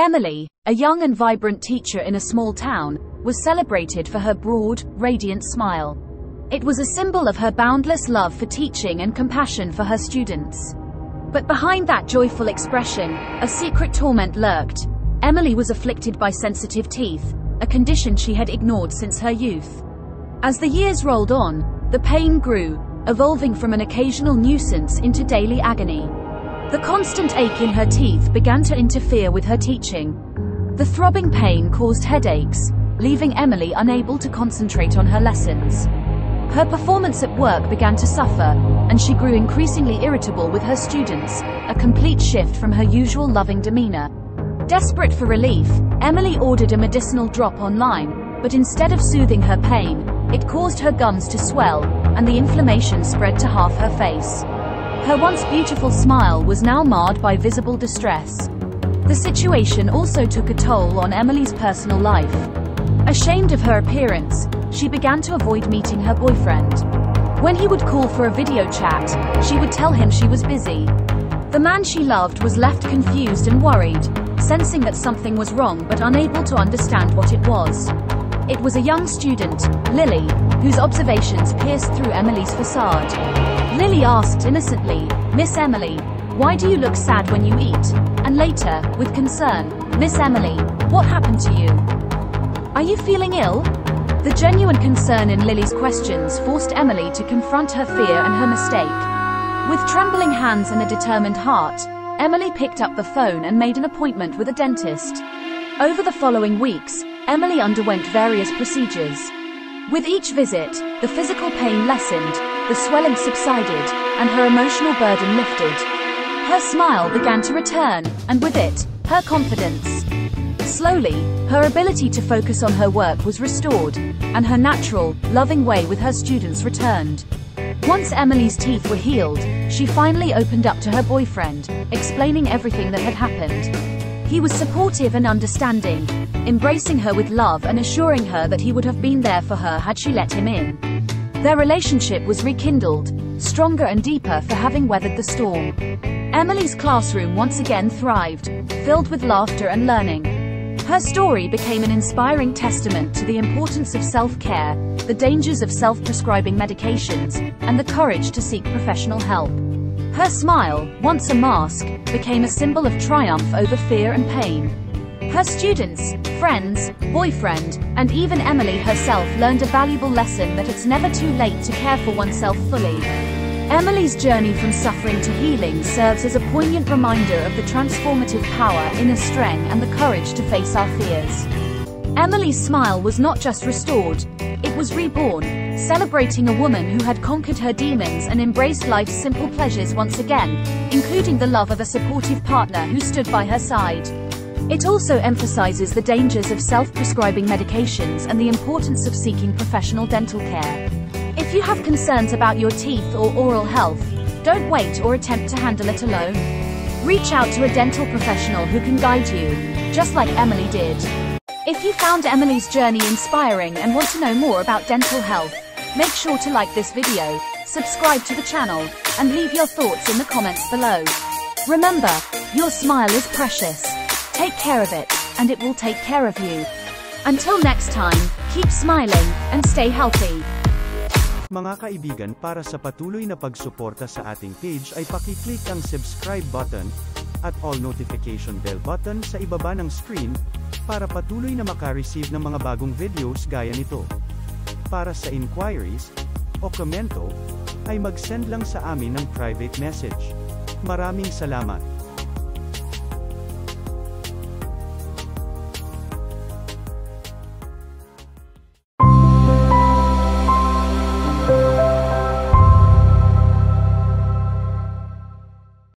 Emily, a young and vibrant teacher in a small town, was celebrated for her broad, radiant smile. It was a symbol of her boundless love for teaching and compassion for her students. But behind that joyful expression, a secret torment lurked. Emily was afflicted by sensitive teeth, a condition she had ignored since her youth. As the years rolled on, the pain grew, evolving from an occasional nuisance into daily agony. The constant ache in her teeth began to interfere with her teaching. The throbbing pain caused headaches, leaving Emily unable to concentrate on her lessons. Her performance at work began to suffer, and she grew increasingly irritable with her students, a complete shift from her usual loving demeanor. Desperate for relief, Emily ordered a medicinal drop online, but instead of soothing her pain, it caused her gums to swell, and the inflammation spread to half her face. Her once beautiful smile was now marred by visible distress. The situation also took a toll on Emily's personal life. Ashamed of her appearance, she began to avoid meeting her boyfriend. When he would call for a video chat, she would tell him she was busy. The man she loved was left confused and worried, sensing that something was wrong but unable to understand what it was. It was a young student, Lily, whose observations pierced through Emily's facade. Lily asked innocently, "Miss Emily, why do you look sad when you eat?" And later, with concern, "Miss Emily, what happened to you? Are you feeling ill?" The genuine concern in Lily's questions forced Emily to confront her fear and her mistake. With trembling hands and a determined heart, Emily picked up the phone and made an appointment with a dentist. Over the following weeks, Emily underwent various procedures. With each visit, the physical pain lessened, the swelling subsided, and her emotional burden lifted. Her smile began to return, and with it, her confidence. Slowly, her ability to focus on her work was restored, and her natural, loving way with her students returned. Once Emily's teeth were healed, she finally opened up to her boyfriend, explaining everything that had happened. He was supportive and understanding, embracing her with love and assuring her that he would have been there for her had she let him in. Their relationship was rekindled, stronger and deeper for having weathered the storm. Emily's classroom once again thrived, filled with laughter and learning. Her story became an inspiring testament to the importance of self-care, the dangers of self-prescribing medications, and the courage to seek professional help. Her smile, once a mask, became a symbol of triumph over fear and pain. Her students, friends, boyfriend, and even Emily herself learned a valuable lesson that it's never too late to care for oneself fully. Emily's journey from suffering to healing serves as a poignant reminder of the transformative power, inner strength, and the courage to face our fears. Emily's smile was not just restored, it was reborn, celebrating a woman who had conquered her demons and embraced life's simple pleasures once again, including the love of a supportive partner who stood by her side. It also emphasizes the dangers of self-prescribing medications and the importance of seeking professional dental care. If you have concerns about your teeth or oral health, don't wait or attempt to handle it alone. Reach out to a dental professional who can guide you, just like Emily did. If you found Emily's journey inspiring and want to know more about dental health, make sure to like this video, subscribe to the channel, and leave your thoughts in the comments below. Remember, your smile is precious. Take care of it, and it will take care of you. Until next time, keep smiling and stay healthy. Mga kaibigan, para sa patuloy na pagsuporta sa ating page ay paki-click ang subscribe button at all notification bell button sa ibaba ng screen, para patuloy na makareceive ng mga bagong videos gaya nito. Para sa inquiries o komento, ay mag-send lang sa amin ng private message. Maraming salamat!